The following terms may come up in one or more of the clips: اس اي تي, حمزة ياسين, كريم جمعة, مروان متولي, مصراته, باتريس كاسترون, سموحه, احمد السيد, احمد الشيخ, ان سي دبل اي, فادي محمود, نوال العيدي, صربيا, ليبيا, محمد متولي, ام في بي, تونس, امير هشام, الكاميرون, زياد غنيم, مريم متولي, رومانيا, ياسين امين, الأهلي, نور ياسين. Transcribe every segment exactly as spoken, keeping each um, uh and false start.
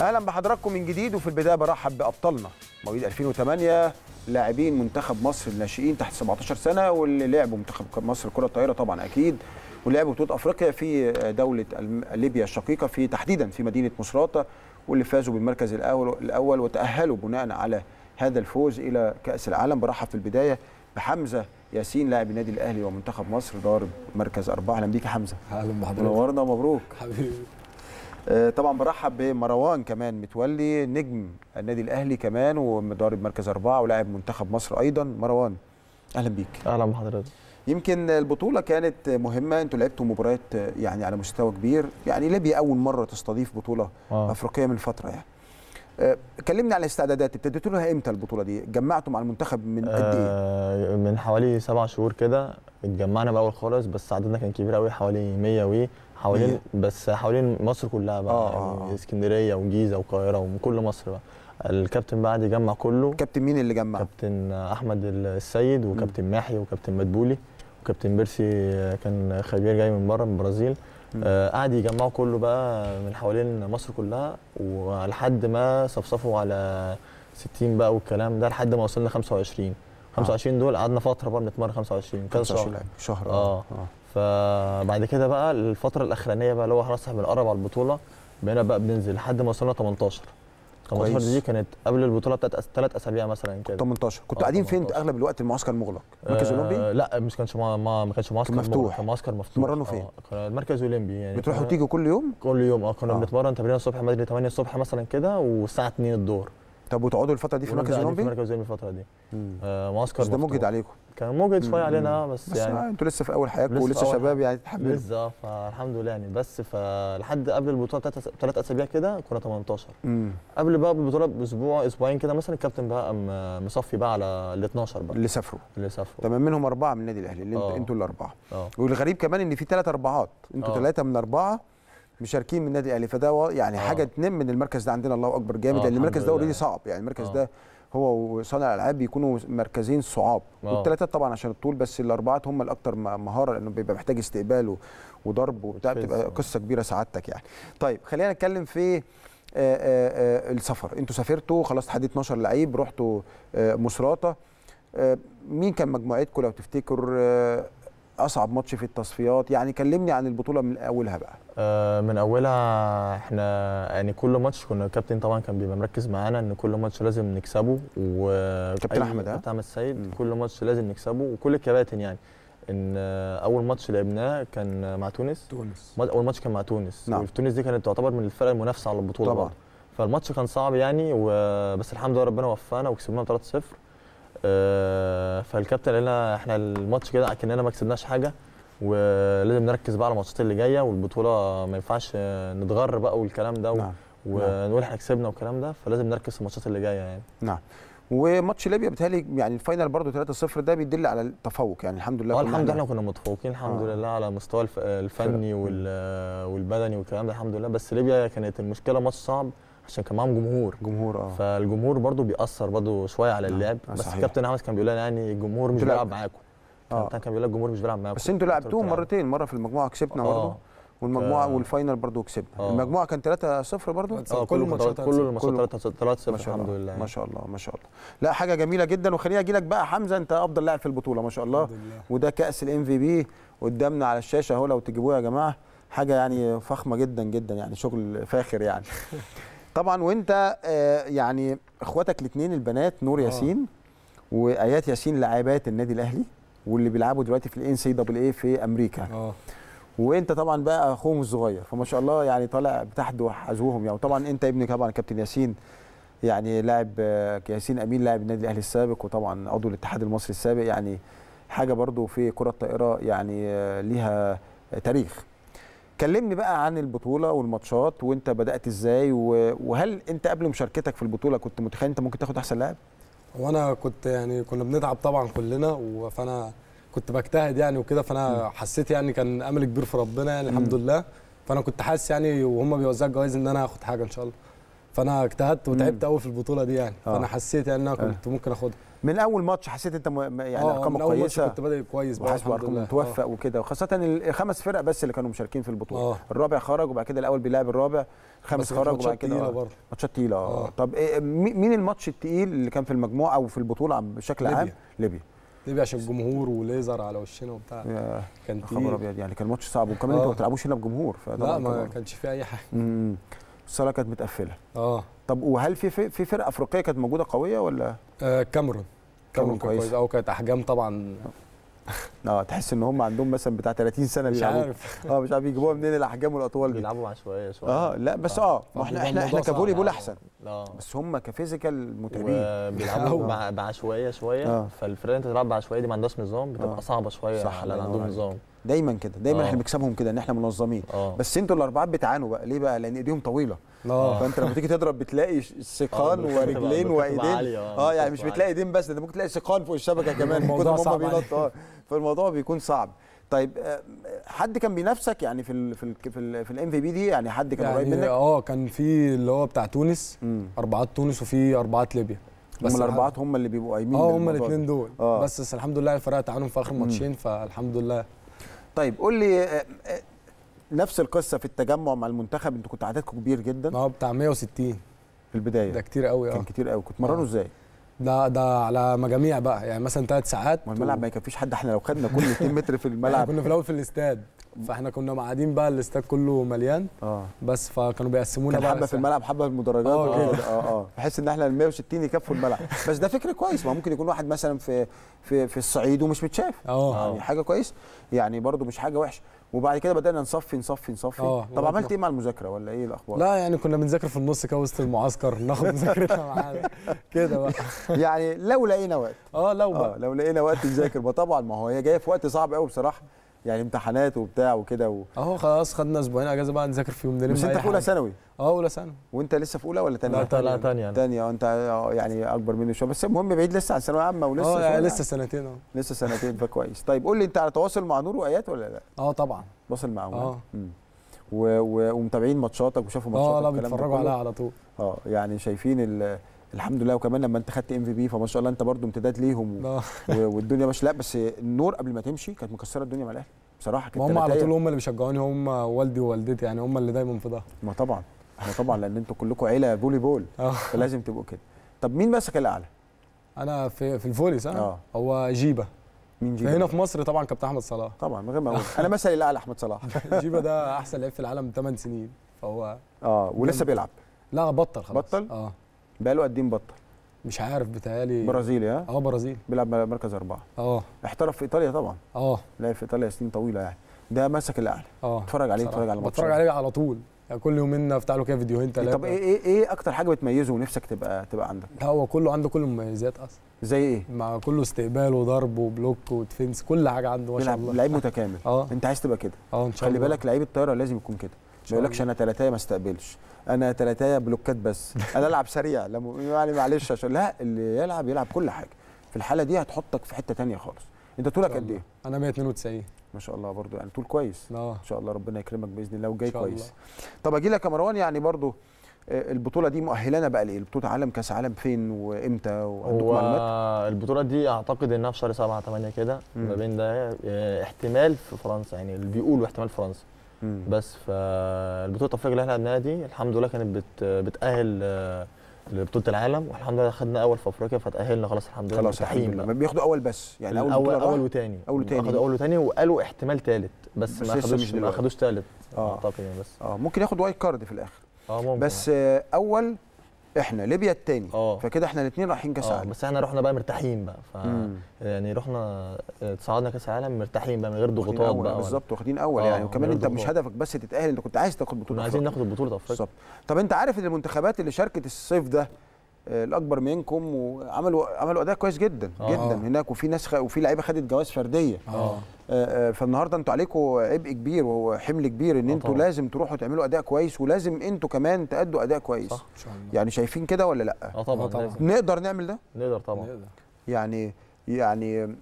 اهلا بحضراتكم من جديد. وفي البدايه برحب بابطالنا مواليد ألفين وثمانية لاعبين منتخب مصر الناشئين تحت سبعتاشر سنه، واللي لعبوا منتخب مصر كره الطائره طبعا اكيد، واللي لعبوا بطوله افريقيا في دوله ليبيا الشقيقه في تحديدا في مدينه مصراته، واللي فازوا بالمركز الاول الاول وتاهلوا بناء على هذا الفوز الى كاس العالم. برحب في البدايه بحمزه ياسين لاعب النادي الاهلي ومنتخب مصر ضارب مركز أربعة. اهلا بيك يا حمزه. اهلا بحضرتك، منورنا ومبروك حبيبي. طبعا برحب بمروان كمان متولي نجم النادي الاهلي كمان ومضارب مركز أربعة ولاعب منتخب مصر ايضا. مروان اهلا بيك. اهلا بحضرتك. يمكن البطوله كانت مهمه، انتوا لعبتوا مباريات يعني على مستوى كبير، يعني ليبيا اول مره تستضيف بطوله آه. افريقيه من فتره. يعني كلمني عن الاستعدادات، ابتديتوا لها امتى البطوله دي؟ اتجمعتوا مع المنتخب من قد ايه؟ من حوالي سبع شهور كده اتجمعنا بالاول خالص، بس عددنا كان كبير قوي حوالي مية و حوالين بس حوالين مصر كلها بقى آه. يعني اسكندريه وجيزه والقاهره وكل مصر بقى. الكابتن بعد يجمع كله. كابتن مين اللي جمع؟ كابتن احمد السيد وكابتن ماحي وكابتن مدبولي وكابتن بيرسي كان خبير جاي من بره من البرازيل. آه قعد يجمعوا كله بقى من حوالين مصر كلها، ولحد ما صفصفوا على ستين بقى والكلام ده لحد ما وصلنا خمسة وعشرين. خمسة وعشرين دول قعدنا فتره بقى بنتمرن خمسة وعشرين كذا شهر شهر اه, آه. فبعد كده بقى الفترة الأخرانية بقى اللي هو خلاص احنا بنقرب على البطولة، بقينا بقى بننزل لحد ما وصلنا تمنتاشر. تمنتاشر دي كانت قبل البطولة بتاعت ثلاث أسابيع مثلا كده. تمنتاشر كنتوا قاعدين فين أغلب الوقت؟ المعسكر مغلق؟ مركز أولمبي؟ آه لا مش كانش ما, ما, ما كانش معسكر مفتوح، كان معسكر مفتوح. تمرنوا فين؟ آه المركز الأولمبي يعني. بتروحوا وتيجوا كل يوم؟ كل يوم اه كنا آه. بنتمرن تمرين الصبح بدري تمانية الصبح مثلا كده والساعة اتنين الظهر. طب وتقعدوا الفترة دي في المركز الأولمبي؟ في المركز الأولمبي الفترة دي. آه معسكر بس ده موجد عليكم. كان موجد شويه علينا بس, بس يعني انتوا لسه في اول حياتكم ولسه شباب يعني تتحملوا لسه، فالحمد لله يعني. بس فلحد قبل البطوله ثلاث اسابيع كده كنا تمنتاشر. مم. قبل بقى البطوله باسبوع اسبوعين كده مثلا الكابتن بقى مصفي بقى على ال اتناشر بقى اللي سافروا اللي سافروا تمام، منهم اربعه من النادي الاهلي اللي انتوا الاربعه. أوه. والغريب كمان ان في ثلاث اربعات، انتوا ثلاثه من اربعه مشاركين من النادي الاهلي، فده يعني أوه. حاجه تنم من المركز ده عندنا، الله اكبر جامد، لان المركز ده اوريدي صعب يعني. المركز ده هو وصانع الالعاب بيكونوا مركزين صعاب، والثلاثه طبعا عشان الطول، بس الاربعه هم الاكثر مهاره لانه بيبقى محتاج استقبال وضرب وبتاع، بتبقى قصه كبيره سعادتك يعني. طيب خلينا نتكلم في السفر، انتوا سافرتوا خلاص تحدي اتناشر لعيب، رحتوا مصراته. مين كان مجموعتكم لو تفتكر؟ اصعب ماتش في التصفيات يعني، كلمني عن البطوله من اولها بقى. آه من اولها احنا يعني كل ماتش كنا الكابتن طبعا كان بيبقى مركز معانا ان كل ماتش لازم نكسبه، وكابتن احمد ها احمد السيد م. كل ماتش لازم نكسبه، وكل الكباتن يعني. ان اول ماتش لعبناه كان مع تونس تونس اول ماتش كان مع تونس نعم. وتونس دي كانت تعتبر من الفرق المنافسه على البطوله طبعا، فالماتش كان صعب يعني، وبس الحمد لله ربنا وفقنا وكسبناهم ثلاثة صفر. فالكابتن قال لنا احنا الماتش كده اكننا ما كسبناش حاجه، ولازم نركز بقى على الماتشات اللي جايه، والبطوله ما ينفعش نتغر بقى والكلام ده نعم. ونقول احنا كسبنا والكلام ده، فلازم نركز في الماتشات اللي جايه يعني. نعم. وماتش ليبيا بيتهيألي يعني الفاينل برضه ثلاثة صفر ده بيدل على التفوق يعني، الحمد لله. اه الحمد لله كنا متفوقين الحمد آه. لله على مستوى الفني والبدني والكلام ده الحمد لله، بس ليبيا كانت المشكله ماتش صعب عشان كان معاهم جمهور جمهور اه فالجمهور برضو بيأثر برضو شويه على اللعب. آه. بس الكابتن احمد كان بيقول لنا يعني الجمهور مش بيلعب معاكم. اه كان بيقول لك الجمهور مش بيلعب معاكم، بس انتوا لعبتوهم مرتين، مره في المجموعه كسبنا آه. برضو، والمجموعه آه. والفاينل برضو كسبنا. آه. المجموعه كان ثلاثة صفر برضو آه. كل الماتشات كل الماتشات ثلاثة صفر الحمد لله. ما شاء الله ما شاء الله، لا حاجه جميله جدا. وخليني اجي لك بقى حمزه، انت افضل لاعب في البطوله ما شاء الله، وده كاس الام في بي قدامنا على الشاشه اهو، لو تجيبوه يا جماعه حاجه يعني فخمه جدا جدا يعني، شغل فاخر يعني طبعا. وانت يعني اخواتك الاثنين البنات نور ياسين وايات ياسين لاعبات النادي الاهلي، واللي بيلعبوا دلوقتي في الان سي دبل اي في امريكا. اه وانت طبعا بقى اخوهم الصغير، فما شاء الله يعني طالع بتحدو عزوهم يعني. طبعا انت ابنك طبعا كابتن ياسين يعني لاعب، ياسين امين لاعب النادي الاهلي السابق، وطبعا عضو الاتحاد المصري السابق، يعني حاجه برضو في كره الطائره يعني ليها تاريخ. كلمني بقى عن البطوله والماتشات، وانت بدات ازاي، وهل انت قبل مشاركتك في البطوله كنت متخيل انت ممكن تاخد احسن لاعب؟ وانا كنت يعني كنا بنتعب طبعا كلنا، فانا كنت بجتهد يعني وكده، فانا م. حسيت يعني كان امل كبير في ربنا يعني الحمد م. لله، فانا كنت حاسس يعني وهم بيوزعوا الجوائز ان انا هاخد حاجه ان شاء الله، فانا اجتهدت وتعبت قوي في البطوله دي يعني، فانا حسيت يعني ان انا كنت ممكن اخدها. من اول ماتش حسيت انت يعني ارقامك كويسه؟ كنت بادئ كويس بقى الحمد لله، متوفق وكده، وخاصه الخمس فرق بس اللي كانوا مشاركين في البطوله. أوه. الرابع خرج وبعد كده الاول بيلعب الرابع، خمس خرج وبعد كده ماتشات تقيله. اه طب إيه مين الماتش التقيل اللي كان في المجموعه او في البطوله بشكل عام؟ ليبيا. ليبيا عشان الجمهور وليزر على وشنا وبتاع، كان خبر ابيض يعني، كان ماتش صعب، وكمان انتوا ما بتلعبوش هنا بجمهور، لا ما كانش فيه اي حاجه، الصاله كانت متقفله. اه طب وهل في في فرقه افريقيه كانت موجوده قويه ولا؟ آه كاميرون. كاميرون كويس او كانت احجام طبعا. اه تحس ان هم عندهم مثلا بتاع ثلاثين سنه بيلعبوا، مش عارف اه مش عارف يجيبوها منين الاحجام والاطوال دي، بيلعبوا عشوائيه شويه. اه لا بس اه احنا احنا احنا كفولي بول احسن، بس هم كفيزيكال متعبين، بيلعبوا بعشوائيه شويه، فالفرقه انت تلعب بعشوائيه دي ما عندهاش نظام، بتبقى صعبه شويه على اللي عندهم نظام. دايما كده، دايما احنا بنكسبهم كده ان احنا منظمين. أوه. بس انتوا الاربعات بتعانوا بقى ليه بقى؟ لان ايديهم طويله. أوه. فانت لما تيجي تضرب بتلاقي ثقان ورجلين وايدين. اه يعني مش بتلاقي ايدين بس، ده ممكن تلاقي ثقان فوق الشبكه كمان من كتر ما هم بينطوا. اه فالموضوع بيكون صعب. طيب حد كان بينافسك يعني في ال في ال في الام في بي دي؟ يعني حد كان قريب يعني منك؟ اه كان في اللي هو بتاع تونس، اربعات تونس، وفي اربعات ليبيا، بس الاربعات هم اللي بيبقوا قايمين. اه هم الاثنين دول بس، بس الحمد لله الفرق تعاونهم في اخر ماتشين، فالحمد لله. طيب قول لي نفس القصه في التجمع مع المنتخب، انتوا كنتوا عددكم كبير جدا. اه بتاع مية وستين في البدايه، ده كتير قوي. اه كان كتير قوي. كنت مرنوا ازاي؟ ده ده على مجاميع بقى، يعني مثلا ثلاث ساعات والملعب و... ما يكفيش حد، احنا لو خدنا كل اتنين متر في الملعب. كنا في الاول في الاستاد، فاحنا كنا قاعدين بقى الاستاد كله مليان. اه بس فكانوا بيقسمونا بقى حبه في الملعب حبه في المدرجات. اه كده. اه اه بحيث ان احنا ال مية وستين يكفوا الملعب. بس ده فكر كويس، ما ممكن يكون واحد مثلا في في في الصعيد ومش متشاف. اه يعني حاجه كويس يعني، برده مش حاجه وحشه. وبعد كده بدانا نصفي نصفي نصفي. أوه. طب عملت ايه مع المذاكره ولا ايه الاخبار؟ لا يعني كنا بنذاكر في النص كده وسط المعسكر، ناخد مذاكرتنا معانا كده بقى. يعني لو لقينا وقت. اه لو بقى. اه لو لقينا وقت نذاكر بقى طبعا، ما هو هي جايه في وقت صعب قوي بصراحه، يعني امتحانات وبتاع وكده و... اهو خلاص خدنا اسبوعين اجازه بقى نذاكر فيهم. بس انت في اولى ثانوي؟ اه اولى ثانوي. وانت لسه في اولى ولا ثانيه؟ لا لا ثانيه. ثانيه انت يعني اكبر مني شويه، بس المهم بعيد لسه عن ثانويه عامه ولسه. اه لسه سنتين. اه لسه سنتين فكويس. طيب قول لي انت على تواصل مع نور وايات ولا لا؟ اه طبعا تواصل معاهم. اه و... و... ومتابعين ماتشاتك وشافوا ماتشاتك؟ اه لا بيتفرجوا عليها على طول. اه يعني شايفين ال... الحمد لله. وكمان لما انت خدت ام في بي فما شاء الله انت برضو امتداد ليهم و... والدنيا ماشيه. لا بس النور قبل ما تمشي كانت مكسره الدنيا مع الاهلي بصراحه، كانت هم على طول هم اللي بيشجعوني، هم والدي ووالدتي يعني، هم اللي دايما في ظهري. ما طبعا ما طبعا لان انتوا كلكم عيله فولي بول فلازم تبقوا كده. طب مين ماسك الاعلى؟ انا في في الفولي صح؟ أوه. هو جيبه. مين جيبه؟ هنا في مصر طبعا كابتن احمد صلاح طبعا من غير ما اقول. انا مثلي الاعلى احمد صلاح. جيبه ده احسن لعيب في العالم تمن سنين، فهو اه ولسه بيلعب. لا بطل خلاص. بطل؟ اه بقاله قد ايه مبطل؟ مش عارف، بتهيألي برازيلي. ها؟ اه برازيلي بيلعب مركز أربعة. اه احترف في إيطاليا طبعا. اه لعب في إيطاليا سنين طويلة يعني، ده ماسك الأعلى. اه اتفرج عليه، اتفرج على الماتشات، بتفرج عليه على طول يعني، كل يومين افتح له كده فيديوهين ثلاثة. طب ايه ايه ايه أكتر حاجة بتميزه ونفسك تبقى تبقى عندك؟ لا هو كله عنده كل المميزات أصلا. زي ايه؟ مع كله استقبال وضرب وبلوك وديفنس، كل حاجة عنده ما شاء الله. لعيب متكامل. اه أنت عايز تبقى كده. اه إن شاء الله. خلي بالك لعيب الطايرة لازم يكون كده، ما يقولكش أنا تلاتاية ما استقبلش، انا تلاتايه بلوكات بس، انا العب سريع لما يعني معلش عشان لا، اللي يلعب يلعب كل حاجه. في الحاله دي هتحطك في حته ثانيه خالص. انت طولك قد ايه؟ انا مية اتنين وتسعين. ما شاء الله برضو يعني طول كويس. لا. ان شاء الله ربنا يكرمك باذن الله وجاي كويس. الله. طب اجي لك يا مروان، يعني برضو البطوله دي مؤهلانا بقى لايه؟ بطوله عالم، كاس عالم، فين وامتى؟ وعندكم معلومات؟ البطوله دي اعتقد انها في شهر سبعة تمانية كده ما بين ده، احتمال في فرنسا يعني، اللي بيقولوا احتمال فرنسا. مم. بس فالبطوله الافريقيه اللي احنا لعبناها دي الحمد لله كانت بت بتاهل لبطوله العالم، والحمد لله خدنا اول في افريقيا فتاهلنا خلاص الحمد لله. خلاص الحمد لله. بياخدوا اول بس يعني، اول اول, أول وثاني. اول وثاني اخدوا اول وثاني، وقالوا احتمال ثالث بس, بس ما اخدوش ما اخدوش ثالث اعتقد يعني. بس اه ممكن ياخد وايت كارد في الاخر. اه ممكن. بس آه اول احنا ليبيا الثاني، فكده احنا الاثنين رايحين كاس عالم. بس احنا رحنا بقى مرتاحين بقى، ف يعني رحنا تصعدنا كاس عالم مرتاحين بقى من غير ضغوطات بقى. بالظبط واخدين اول يعني، وكمان انت مش هدفك بس تتاهل، انت كنت عايز تاخد بطوله. عايزين ناخد البطوله افريقيا. بالظبط. طب انت عارف ان المنتخبات اللي شاركت الصيف ده الاكبر منكم وعملوا عملوا اداء كويس جدا أوه. جدا هناك، وفي ناس وفي لعيبه خدت جوائز فرديه. اه فالنهارده انتوا عليكم عبء كبير وحمل كبير، ان انتوا لازم تروحوا تعملوا اداء كويس، ولازم انتوا كمان تأدوا اداء كويس. صح. يعني شايفين كده ولا لا؟ اه طبعا. طبعا نقدر نعمل ده؟ نقدر طبعا. نقدر. يعني يعني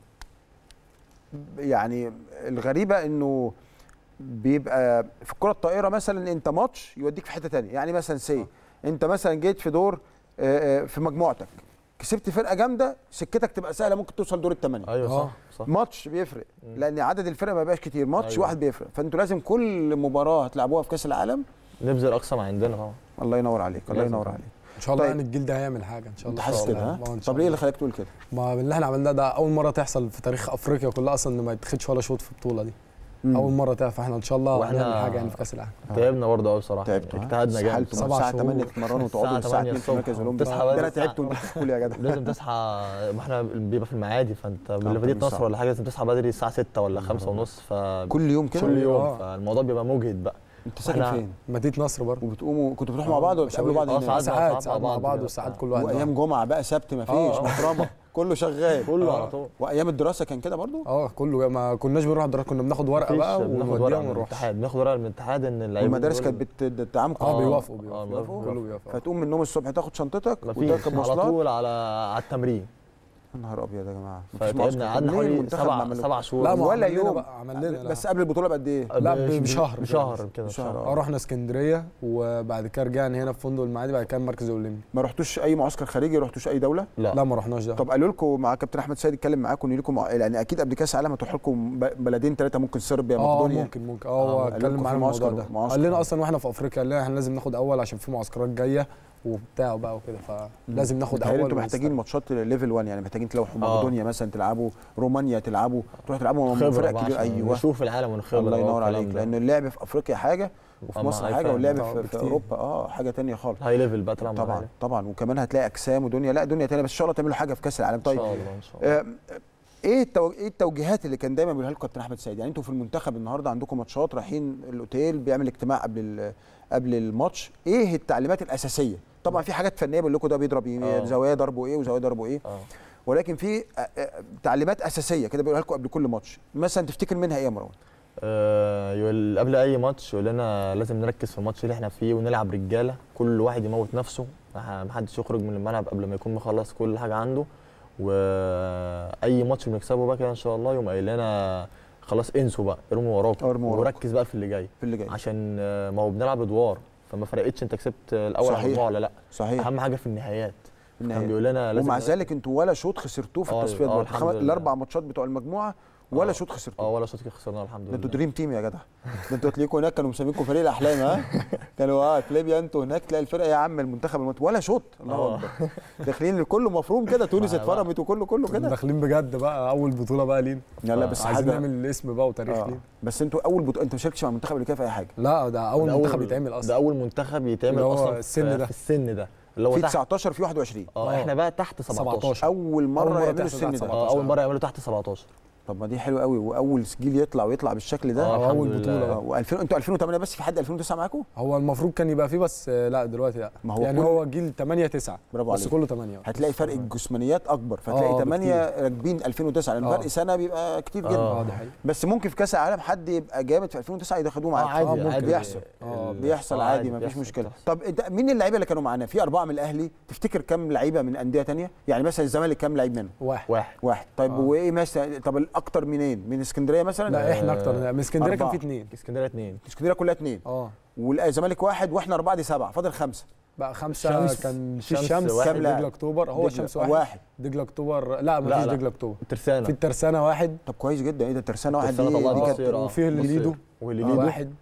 يعني الغريبه انه بيبقى في الكره الطائره مثلا انت ماتش يوديك في حته ثانيه، يعني مثلا سي انت مثلا جيت في دور في مجموعتك كسبت فرقه جامده سكتك تبقى سهله، ممكن توصل دور الثمانيه. ايوه صح صح. ماتش بيفرق لان عدد الفرق ما بقاش كتير، ماتش أيوة. واحد بيفرق، فانتوا لازم كل مباراه هتلعبوها في كاس العالم نبذل اقصى ما عندنا. اه الله ينور عليك، الله ينور عليك. ان شاء الله يعني الجيل ده هيعمل حاجه ان شاء الله. انت حاسس كده؟ طب ليه اللي خلاك تقول كده؟ ما اللي احنا عملناه ده اول مره تحصل في تاريخ افريقيا كلها اصلا، ان ما يتخدش ولا شوط في البطوله دي. مم. اول مره تعرف، احنا ان شاء الله هنعمل حاجه يعني في كاس العالم. تعبنا برضه قوي بصراحه، اجتهدنا جامد. الساعه تمانية تتمرنوا وتقعدوا الساعه اتنين في مركز الهلوم، ده انا تعبت وانتوا بتحكوا لي يا جدع. لازم تصحى، ما احنا بيبقى في المعادي، فانت بالليفادية نصر ولا حاجه لازم تصحى بدري الساعه ستة ولا خمسة ونص، ف كل يوم كده كل يوم، فالموضوع بيبقى مجهد بقى. انت ساكن فين؟ مدينه نصر برضه. وبتقوموا كنتوا بتروحوا مع بعض ولا بتقابلوا بعض؟ اه ساعات ساعات مع بعض وساعات كل واحد. وايام جمعه بقى سبت مفيش محرمه، كله شغال كله على طول. وايام الدراسه كان كده برضه؟ اه كله، ما كناش بنروح الدراسه، كنا بناخد ورقه بقى ونوديها ونروح. بناخد ورقه من الاتحاد ان اللعيبه المدارس كانت بتدعمكم. اه بيوافقوا بيوافقوا كله بيوافق. فتقوم من النوم الصبح تاخد شنطتك وتركب مواصلات على طول على على التمرين. يا نهار ابيض يا جماعه. فتعبنا، قعدنا حوالي سبع سبع شهور. لا ولا يوم بقى عملنا. بس قبل البطوله بقد ايه؟ لا بشهر بشهر كده. اه رحنا اسكندريه وبعد كده رجعنا هنا في فندق المعادي، بعد كده المركز الاولمبي. ما رحتوش اي معسكر خارجي؟ رحتوش اي دوله؟ لا لا ما رحناش. ده طب قالوا لكم مع كابتن احمد السيد اتكلم معاكم يقول لكم يعني اكيد قبل كاس العالم هتروحوا لكم بلدين ثلاثه، ممكن صربيا مقدونيا؟ اه ممكن ممكن اه هو اتكلم معانا الموضوع ده، قال لنا اصلا واحنا في افريقيا قال لنا احنا لازم ناخد اول عشان في معسكرات جايه وبتاع بقى وكده، فلازم ناخد اول. انتوا محتاجين ماتشات ليفل واحد يعني، محتاجين تلوحوا مقدونيا مثلا، تلعبوا رومانيا، تلعبوا تروحوا تلعبوا مع فرق كبيره. ايوه نشوف العالم ونخبر. الله ينور عليك، لان اللعب في افريقيا حاجه وفي مصر حاجه، واللعب في, في اوروبا اه حاجه ثانيه خالص. هاي ليفل بقى طبعا طبعا طبعا، وكمان هتلاقي اجسام ودنيا، لا دنيا ثانيه. بس ان شاء الله تعملوا حاجه في كاس العالم. طيب ان شاء الله ان شاء الله. آه ايه التو... ايه التوجيهات اللي كان دايما بيقولها لكم كابتن احمد السيد؟ يعني انتوا في المنتخب النهارده عندكم ماتشات، رايحين الاوتيل بيعمل اجتماع قبل قبل الماتش، ايه التعليمات الاساسيه؟ طبعا في حاجات فنيه بيقول لكم ده بيضرب ايه، زوايا ضربه ايه وزوايا ضربه ايه، ولكن في تعليمات اساسيه كده بيقولها لكم قبل كل ماتش، مثلا تفتكر منها ايه يا مروان؟ أه قبل اي ماتش يقول لنا لازم نركز في الماتش اللي احنا فيه ونلعب رجاله، كل واحد يموت نفسه، محدش يخرج من الملعب قبل ما يكون مخلص كل حاجه عنده. واي ماتش بنكسبه بقى كده ان شاء الله يوم قايل لنا خلاص انسوا بقى، ارموا وراكم وركز بقى في اللي جاي في اللي جاي، عشان ما هو بنلعب ادوار، فما فرقتش انت كسبت الاول على الربع ولا لا. صحيح. اهم حاجه في النهايات. كان بيقول لنا لازم، ومع ذلك انتوا ولا شوط خسرتوه في التصفيات الاربع ماتشات بتوع المجموعه، ولا شوط خسرتوه. اه ولا شوط خسرناه الحمد لله. انتوا دريم تيم يا جدع، ده انتوا تلاقيكم هناك كانوا مسمينكم فريق الاحلام. ها كانوا اه في ليبيا انتوا هناك تلاقي الفرقه يا عم المنتخب ولا شوط. الله اكبر. داخلين كله مفروم كده، تونس اتفرمت وكله كله كده. داخلين بجد بقى اول بطوله بقى لينا. لا لا بس عايزين نعمل الاسم بقى وتاريخ لينا. بس انتوا اول بطوله، انت ما شاركتش مع المنتخب اللي كده في اي حاجه؟ لا ده اول منتخب يتعمل اصلا، ده اول منتخب يتعمل اصلا في السن ده اللي هو في تسعتاشر في واحد وعشرين. اه احنا بقى تحت سبعتاشر. اول مره يعملوا السن ده، اول مره يعملوا تحت سبعتاشر. طب ما دي حلوه قوي، واول جيل يطلع ويطلع بالشكل ده. اه اول بطوله. و2000 انتوا ألفين وتمانية بس، في حد ألفين وتسعة معاكم؟ هو المفروض كان يبقى فيه بس لا دلوقتي لا. ما هو يعني كل... هو جيل تمانية تسعة. برافو عليك. بس كله تمانية. هتلاقي فرق الجسمانيات اكبر، فتلاقي تمانية راكبين ألفين وتسعة، لان فرق سنه بيبقى كتير جدا. اه دي حقيقة. بس ممكن في كاس العالم حد يبقى جامد في ألفين وتسعة يدخلوه معاك. اه ممكن بيحصل. اه بيحصل عادي مفيش مشكله. طب مين اللعيبه اللي كانوا معانا؟ في أربعة من الاهلي، تفتكر كام لعيبه من انديه ثانيه؟ يعني مثلا الزمالك كام لعيب منهم؟ واحد. واحد. واحد. طيب وايه مثلا؟ طب اكتر منين؟ من اسكندريه مثلا؟ لا احنا اكتر، من اسكندريه كان في اثنين. اسكندريه اثنين، اسكندريه كلها اثنين. اه والزمالك واحد، واحنا اربعه دي سبعه، فاضل خمسه بقى. خمسه كان في الشمس دجله اكتوبر. هو الشمس واحد, واحد. دجله اكتوبر. لا ما فيش دجله اكتوبر، الترسانه. في الترسانه واحد. طب كويس جدا. ايه ده الترسانه واحد دي, دي كانت. وفي الليدو والليدو واحد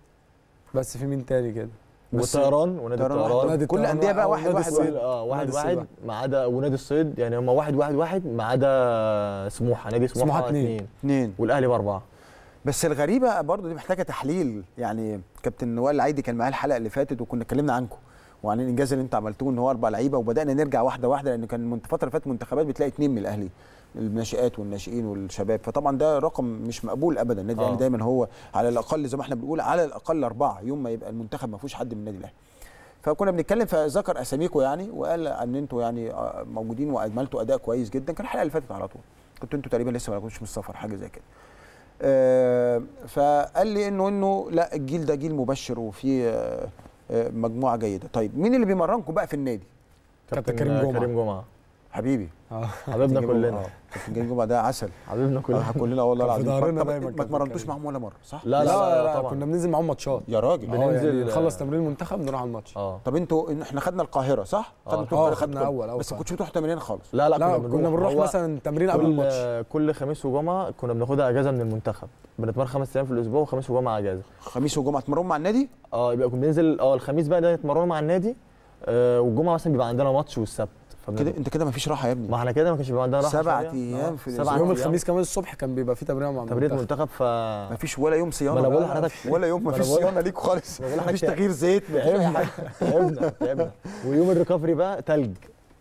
بس. في مين تاني كده؟ والطيران ونادي الطيران. كل الانديه بقى واحد واحد. اه واحد واحد ما عدا ونادي الصيد، يعني هم واحد واحد واحد ما عدا سموحه. نادي سموحه اثنين اثنين والاهلي باربعه. بس الغريبه برضو دي محتاجه تحليل، يعني كابتن نوال العيدي كان معايا الحلقه اللي فاتت وكنا اتكلمنا عنكم وعن الانجاز اللي انتوا عملتوه، ان هو اربع لعيبه، وبدانا نرجع واحده واحده، لان كان من فتره فاتت منتخبات بتلاقي اثنين من الاهلي، الناشئات والناشئين والشباب، فطبعا ده رقم مش مقبول ابدا. النادي الاهلي دايما هو على الاقل زي ما احنا بنقول على الاقل اربعه، يوم ما يبقى المنتخب ما فيهوش حد من النادي الاهلي. فكنا بنتكلم فذكر اساميكم يعني، وقال ان انتوا يعني موجودين واجملتوا اداء كويس جدا. كان الحلقه اللي فاتت على طول، كنتوا انتوا تقريبا لسه ما كنتوش من السفر حاجه زي كده. آه فقال لي انه انه لا الجيل ده جيل مبشر وفي آه مجموعه جيده. طيب مين اللي بيمرنكم بقى في النادي؟ كابتن كريم جمعه. حبيبي اه حبيبنا كلنا. كريم جمعة ده عسل حبيبنا كلنا كلنا والله العظيم. ما اتمرنتوش معاهم ولا مره صح؟ لا لا, لا طبعا كنا بننزل معاهم ماتشات يا راجل. بننزل نخلص تمرين المنتخب نروح على الماتش. طب انتوا احنا خدنا القاهره صح؟ خدنا خدنا اول اول بس ما كنتوش بتروحوا تمرين خالص؟ لا لا كنا بنروح مثلا تمرين قبل الماتش. كل خميس وجمعه كنا بناخدها اجازه من المنتخب، بنتمرن خمس ايام في الاسبوع وخميس وجمعه اجازه. خميس وجمعه تمرنوا مع النادي؟ اه يبقى كنا بننزل اه الخميس بقى ده نتمرنوا مع النادي والجمعه مثلا بيبقى عندنا ماتش والسبت. كده انت كده مفيش راحه يا ابني. ما احنا كده ما كانش بيبقى عندنا راحه سبع ايام في الاسبوع. يوم الخميس كمان الصبح كان بيبقى فيه تمرين مع تمرين المنتخب ف مفيش ولا يوم صيانه. ما بقول لحضرتك ولا يوم مفيش صيانه ليك خالص، مفيش تغيير زيت، تعبنا تعبنا تعبنا. ويوم الريكفري بقى تلج،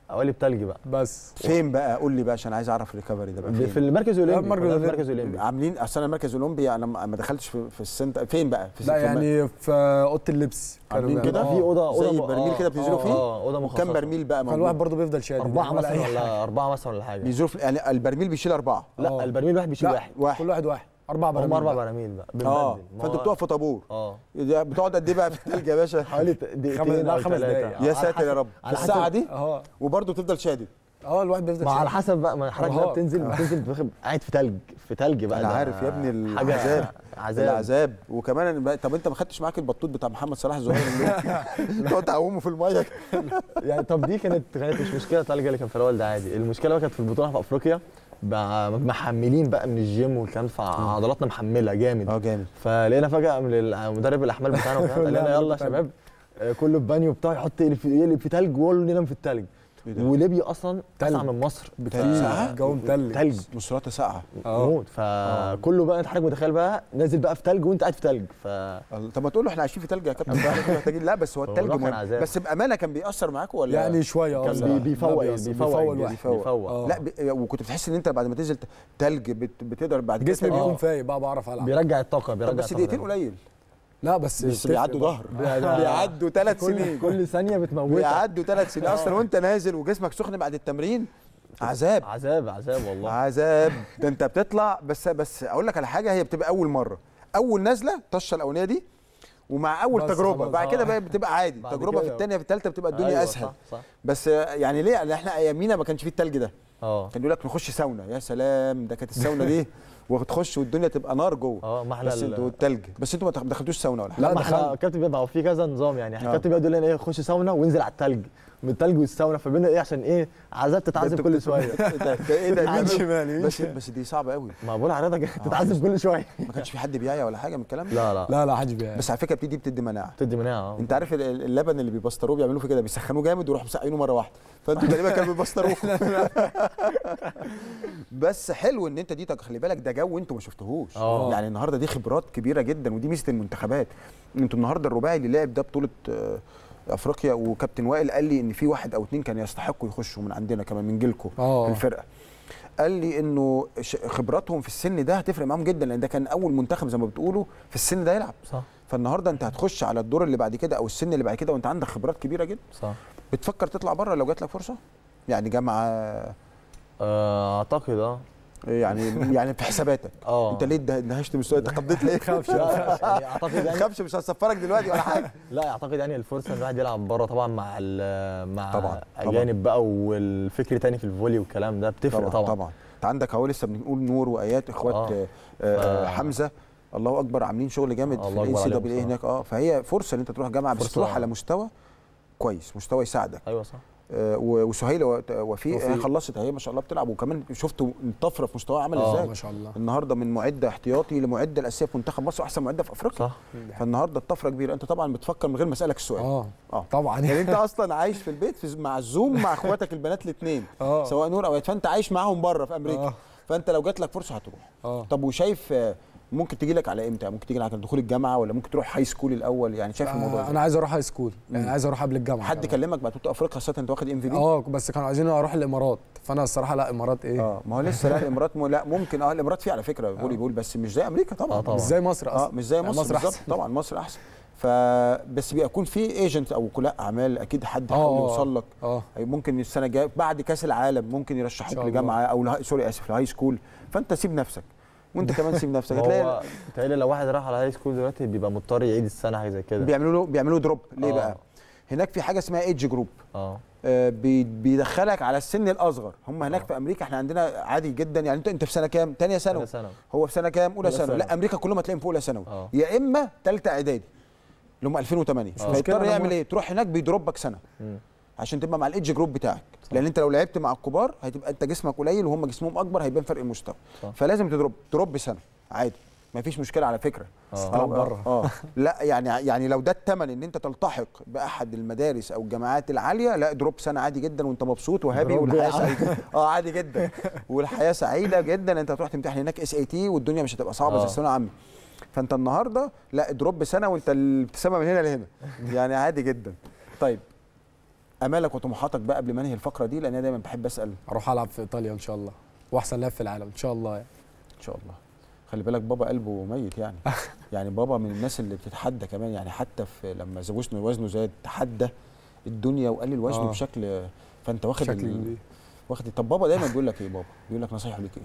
قوالب تلج بقى. بس فين بقى قول لي بقى عشان عايز اعرف الريكفري ده بقى فين؟ في المركز الاولمبي. المركز الاولمبي عاملين اصل المركز الاولمبي انا ما دخلتش في السنتر. فين بقى؟ في لا يعني في اوضه اللبس عاملين كده في اوضه اوضه زي برميل كده بتنزلوا فيه. اه اوضه مخصصه كام برميل بقى؟ فالواحد برضه بيفضل شادد اربعه مثلا ولا اربعه مثلا ولا حاجه بينزلوا يعني. البرميل بيشيل اربعه؟ لا البرميل واحد بيشيل واحد. كل واحد واحد اربع براميل. اربع براميل بقى اه. فانتوا بتقفوا في طابور اه. بتقعد قد ايه بقى في التلج يا باشا؟ حوالي دقيقتين او خمس دقايق يا ساتر يا رب في الساعه دي اه. وبرضه بتفضل شادد اه. الواحد بيفضل شادد. ما على حسب بقى ما حضرتك بقى بتنزل بتنزل قاعد في تلج في تلج بقى. انا عارف يا ابني العذاب عذاب العذاب. وكمان طب انت ما خدتش معاك البطوط بتاع محمد صلاح الزهير اللي تقعد تعومه في الميه يعني؟ طب دي كانت كانت مش مشكله التلج اللي كان في الاول ده عادي. المشكله كانت في البطوله في افريقيا بقى محملين بقى من الجيم والكلام فعضلاتنا محمله جامد اه جامد. فلقينا فجاه من مدرب الاحمال بتاعنا قال لنا يلا يا شباب كله ببانيو بتاعه يحط يقلب في, في تلج ويقول لنا في التلج. وليبيا اصلا تسعة من مصر بتلج جو تلج تلج مصراتها ساقعه موت. فكله بقى انت حضرتك متخيل بقى نازل بقى في تلج وانت قاعد في تلج ف طب ما تقول له احنا عايشين في تلج يا كابتن احنا محتاجين. لا بس هو التلج مهم. بس بامانه كان بيأثر معاكم ولا يعني شويه اه؟ كان بيفوق بيفوق بيفوق. لا وكنت بتحس ان انت بعد ما تنزل تلج بتقدر بعد كده جسمي بيقوم فايق بقى بعرف العب بيرجع الطاقه بيرجع. بس دقيقتين قليل. لا بس بس بيعدوا ظهر بيعدوا ثلاث سنين كل ثانيه بتموتك بيعدوا ثلاث سنين اصلا وانت نازل وجسمك سخن بعد التمرين. عذاب عذاب عذاب والله عذاب. ده انت بتطلع بس بس اقول لك على حاجه. هي بتبقى اول مره اول نازله الطشه الاولانيه دي ومع اول تجربه بعد كده بقى بتبقى عادي. تجربه في الثانيه في الثالثه بتبقى الدنيا أيوة اسهل. صح صح. بس يعني ليه؟ لان احنا ايامينا ما كانش فيه الثلج ده اه. كان يقول لك نخش ساونا. يا سلام ده كانت الساونا دي وتخش والدنيا تبقى نار جوه اه. ما احنا التلج بس انتوا ما دخلتوش ساونا ولا حاجه؟ لا ما احنا الكابتن بيبقى هو في كذا نظام يعني. احنا الكابتن بيقعد يقول لنا ايه خش ساونا وانزل على التلج من التلج والساونا. فبينا ايه عشان ايه عذاب تتعذب كل شويه. ايه ده يمين شمال بس بس دي صعبه قوي. ما بقول حضرتك تتعذب كل شويه. ما كانش في حد بيعيا ولا حاجه من الكلام ده؟ لا لا لا لا حد بيعيا. بس على فكره بتدي بتدي مناعه بتدي مناعه. انت عارف اللبن اللي بيبستروه بيعملوه في كده بيسخنوه جامد ويروحوا مسقعينه مره واحده فانتوا تقريبا كانوا بيبستروه. بس حلو ان انت دي خلي بالك ده جو انتوا ما شفتهوش يعني. النهارده دي خبرات كبيره جدا ودي ميزه المنتخبات. انتوا النهارده الرباعي اللي لعب ده بطوله افريقيا وكابتن وائل قال لي ان في واحد او اتنين كان يستحقوا يخشوا من عندنا كمان من جيلكم في الفرقه. قال لي انه خبراتهم في السن ده هتفرق معاهم جدا لان ده كان اول منتخب زي ما بتقولوا في السن ده يلعب صح. فالنهارده انت هتخش على الدور اللي بعد كده او السن اللي بعد كده وانت عندك خبرات كبيره جدا صح. بتفكر تطلع بره لو جات لك فرصه يعني جامعه؟ اعتقد اه يعني يعني في حساباتك أوه. انت ليه دهشت مستوى تقضيت ليه؟ خافش يعني اعتقد يعني خافش مش هسفرك دلوقتي ولا حاجه. لا اعتقد يعني الفرصه ان الواحد يلعب بره طبعا مع مع طبعاً. اجانب بقى والفكر تاني في الفولي والكلام ده بتفرق طبعا طبعا. انت عندك اهو لسه بنقول نور وايات اخوات آه. آه. آه. حمزه الله اكبر عاملين شغل جامد في الان سي دبليو اي هناك اه. فهي فرصه ان انت تروح جامعه بس تروح على مستوى كويس مستوى يساعدك. ايوه صح. وسهيله وفيه خلصت اهي ما شاء الله بتلعب وكمان شفتوا الطفره في مستواها عمل ازاي ما شاء الله. النهارده من معده احتياطي لمعده الاساسيه في منتخب مصر واحسن معده في افريقيا صح. فالنهارده الطفره كبيره. انت طبعا بتفكر من غير ما اسالك السؤال اه اه طبعا يعني. انت اصلا عايش في البيت في مع الزوم مع اخواتك البنات الاثنين سواء نور او فانت عايش معاهم بره في امريكا أوه. فانت لو جات لك فرصه هتروح أوه. طب وشايف ممكن تيجي لك على امتى؟ ممكن تيجي لك على دخول الجامعه ولا ممكن تروح هاي سكول الاول يعني شايف الموضوع؟ انا عايز اروح هاي سكول يعني عايز اروح قبل الجامعه. حد كلمك بعد بطوله افريقيا خاصه انت واخد ام في بي؟ اه بس كانوا عايزين اروح الامارات فانا الصراحه لا الامارات ايه اه ما هو لسه لا الامارات م... لا ممكن اه الامارات فيه على فكره فولي بول بس مش زي امريكا طبعا آه طبعا مش زي مصر اصلا اه مش زي مصر بالظبط طبعا. مصر احسن فبس بيكون في ايجنت او وكلاء اعمال اكيد حد يحاول يوصل لك آه. ممكن السنه الجايه بعد كاس العالم ممكن يرشحوك لجامعه او سوري اسف لهاي سكول. فانت سيب نفسك وانت كمان سيب نفسك. هتلاقي تقريبا لو واحد راح على هاي سكول دلوقتي بيبقى مضطر يعيد السنه حاجه زي كده بيعملوا له بيعملوا دروب ليه آه. بقى؟ هناك في حاجه اسمها ايدج جروب اه بيدخلك على السن الاصغر. هم هناك أوه. في امريكا احنا عندنا عادي جدا، يعني انت انت في سنه كام؟ ثانيه ثانوي. هو في سنه كام؟ اولى ثانوي. لا امريكا كلهم هتلاقيهم في اولى ثانوي، يا اما ثالثه اعدادي اللي هم ألفين وثمانية. فهيضطر يعمل ايه؟ تروح هناك بيدروبك سنه م. عشان تبقى مع الايدج جروب بتاعك، لان انت لو لعبت مع الكبار هتبقى انت جسمك قليل وهم جسمهم اكبر، هيبان فرق المستوى. فلازم تدروب تدروب سنه عادي، ما فيش مشكله على فكره. اه بره اه لا يعني يعني لو ده الثمن ان انت تلتحق باحد المدارس او الجامعات العاليه، لا دروب سنه عادي جدا وانت مبسوط وهابي والحياه سعيده. اه عادي جدا والحياه سعيده جدا. انت هتروح تمتحن هناك اس اي تي والدنيا مش هتبقى صعبه زي الثانويه العامه. فانت النهارده لا دروب سنه وانت الابتسامه من هنا لهنا، يعني عادي جدا. طيب امالك وطموحاتك بقى قبل ما انهي الفقره دي، لان انا دايما بحب اسال. اروح العب في ايطاليا ان شاء الله، واحسن لاعب في العالم ان شاء الله يعني. ان شاء الله. خلي بالك بابا قلبه ميت يعني. يعني بابا من الناس اللي بتتحدى كمان، يعني حتى في لما زوجنا وزنه زاد تحدى الدنيا وقلل وزنه آه. بشكل. فانت واخد ال... واخد. طب بابا دايما بيقول لك ايه؟ بابا بيقول لك نصايحه ليك ايه؟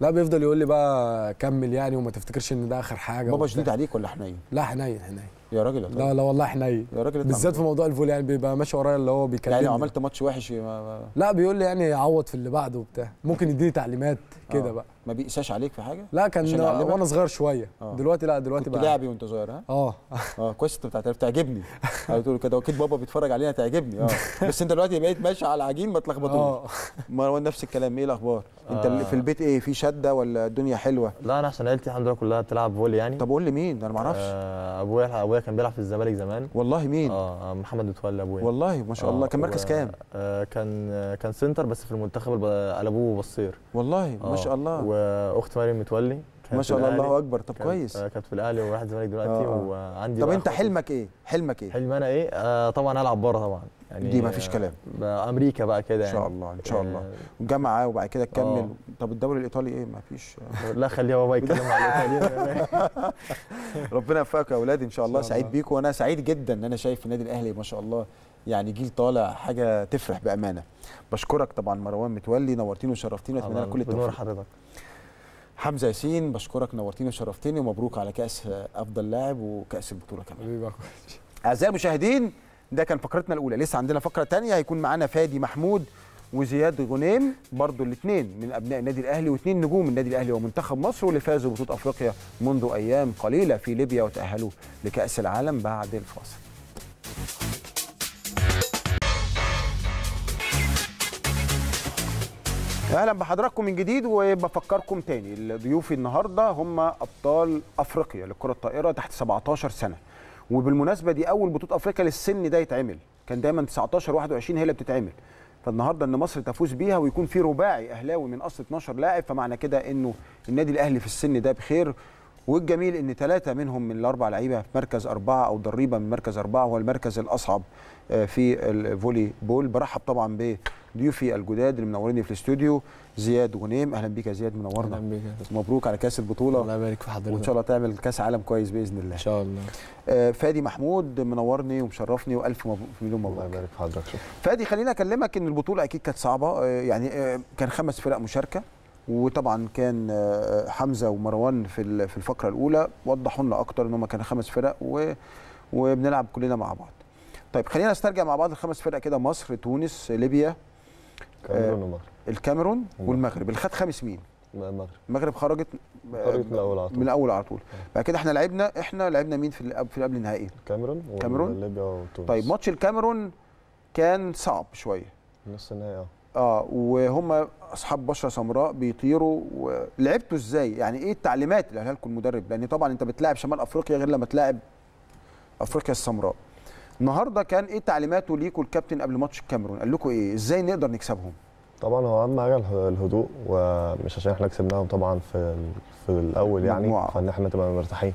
لا بيفضل يقول لي بقى كمل يعني، وما تفتكرش ان ده اخر حاجه. بابا شديد عليك ولا حنين؟ لا حنين حنين يا راجل. طيب. لا لا والله حنين يا راجل، بالذات في موضوع الفول يعني بيبقى ماشي ورايا اللي هو بيكلمني. يعني لو عملت ماتش وحش ما ما لا بيقول لي يعني عوض في اللي بعده وبتاع، ممكن يديني تعليمات كده بقى. ما بيقساش عليك في حاجه؟ لا كان وانا صغير شويه. أوه. دلوقتي لا دلوقتي كنت بقى كنت لاعبي وانت صغير ها؟ اه اه كويس. انت بتعجبني على طول كده، واكيد بابا بيتفرج علينا تعجبني. اه بس انت دلوقتي بقيت ماشي على العجين ما تلخبطوش. مروان نفس الكلام. ايه الاخبار؟ انت في البيت ايه، في شده ولا الدنيا حلوه؟ لا انا عشان عيلتي الحمد لله كلها بتلعب فولي يعني. طب قول لي مين؟ انا ما اعرفش. ابويا ابويا كان بيلعب في الزمالك زمان. والله مين؟ اه محمد متولي ابويا. والله ما شاء الله. كان مركز كام؟ كان كان سنتر بس في المنتخب قلبوه بصير. والله ما شاء الله. واخت مريم متولي ما شاء الله. الله اكبر. طب كويس. كانت في الاهلي وراحت الزمالك دلوقتي. وعندي طب انت حلمك ايه؟ حلمك ايه؟ حلمي انا ايه؟ آه طبعا العب بره طبعا يعني، دي ما فيش كلام. امريكا بقى كده يعني ان شاء الله. ان شاء الله جامعه وبعد كده تكمل. طب الدوري الايطالي ايه؟ ما فيش. لا خليها بابا يتكلم على الايطالي. ربنا يوفقك يا اولاد ان شاء الله. سعيد بيكم، وانا سعيد جدا ان انا شايف النادي الاهلي ما شاء الله يعني جيل طالع، حاجه تفرح بامانه. بشكرك طبعا مروان متولي، نورتيني وشرفتيني، واتمنى لك كل التوفيق. بنور حضرتك. حمزة ياسين بشكرك، نورتيني وشرفتيني، ومبروك على كأس أفضل لاعب وكأس البطولة كمان. أعزائي المشاهدين، ده كان فقرتنا الأولى، لسه عندنا فقرة تانية هيكون معانا فادي محمود وزياد غنيم، برضو الاثنين من أبناء النادي الأهلي واثنين نجوم النادي الأهلي ومنتخب مصر، واللي فازوا ببطولة أفريقيا منذ أيام قليلة في ليبيا وتأهلوا لكأس العالم. بعد الفاصل. اهلا بحضراتكم من جديد، وبفكركم تاني ضيوفي النهارده هم ابطال افريقيا للكره الطائره تحت سبعتاشر سنه، وبالمناسبه دي اول بطوله افريقيا للسن ده يتعمل، كان دايما تسعتاشر وواحد وعشرين هي اللي بتتعمل، فالنهارده ان مصر تفوز بيها ويكون في رباعي اهلاوي من اصل اتناشر لاعب، فمعنى كده انه النادي الاهلي في السن ده بخير. والجميل ان ثلاثه منهم من الاربع لعيبه في مركز اربعه او ضريبه من مركز اربعه، وهو المركز الاصعب في الفولي بول. برحب طبعا ب ضيوفي الجداد اللي منوريني في الاستوديو، زياد غنيم. اهلا بيك يا زياد، منورنا. اهلا بيك. مبروك على كاس البطوله. الله يبارك في حضرتك، وان شاء الله تعمل كاس عالم كويس باذن الله. ان شاء الله. آه فادي محمود منورني ومشرفني، والف مبروك. مليون مبروك. الله يبارك في حضرتك. فادي خليني اكلمك ان البطوله اكيد كانت صعبه، آه يعني آه كان خمس فرق مشاركه، وطبعا كان آه حمزه ومروان في في الفقره الاولى وضحوا لنا اكتر ان هم كانوا خمس فرق و... وبنلعب كلنا مع بعض. طيب خلينا نسترجع مع بعض الخمس فرق كده، مصر، تونس، ليبيا، آه الكاميرون والمغرب. الخد خامس مين؟ المغرب. المغرب خرجت خرجت من الاول على طول. من الاول على طول. بعد كده احنا لعبنا احنا لعبنا مين في في قبل النهائي؟ الكاميرون الكاميرون ليبيا وتونس. طيب ماتش الكاميرون كان صعب شويه، نص النهائي. اه اه وهم اصحاب بشره سمراء بيطيروا، ولعبتوا ازاي؟ يعني ايه التعليمات اللي قالها لكم المدرب؟ لان طبعا انت بتلاعب شمال افريقيا غير لما تلاعب افريقيا السمراء. النهارده كان ايه تعليماته ليكوا الكابتن قبل ماتش الكاميرون؟ قال لكم ايه؟ ازاي نقدر نكسبهم؟ طبعا هو اهم حاجه الهدوء، ومش عشان احنا كسبناهم طبعا في في الاول يعني، فان احنا تبقى مرتاحين.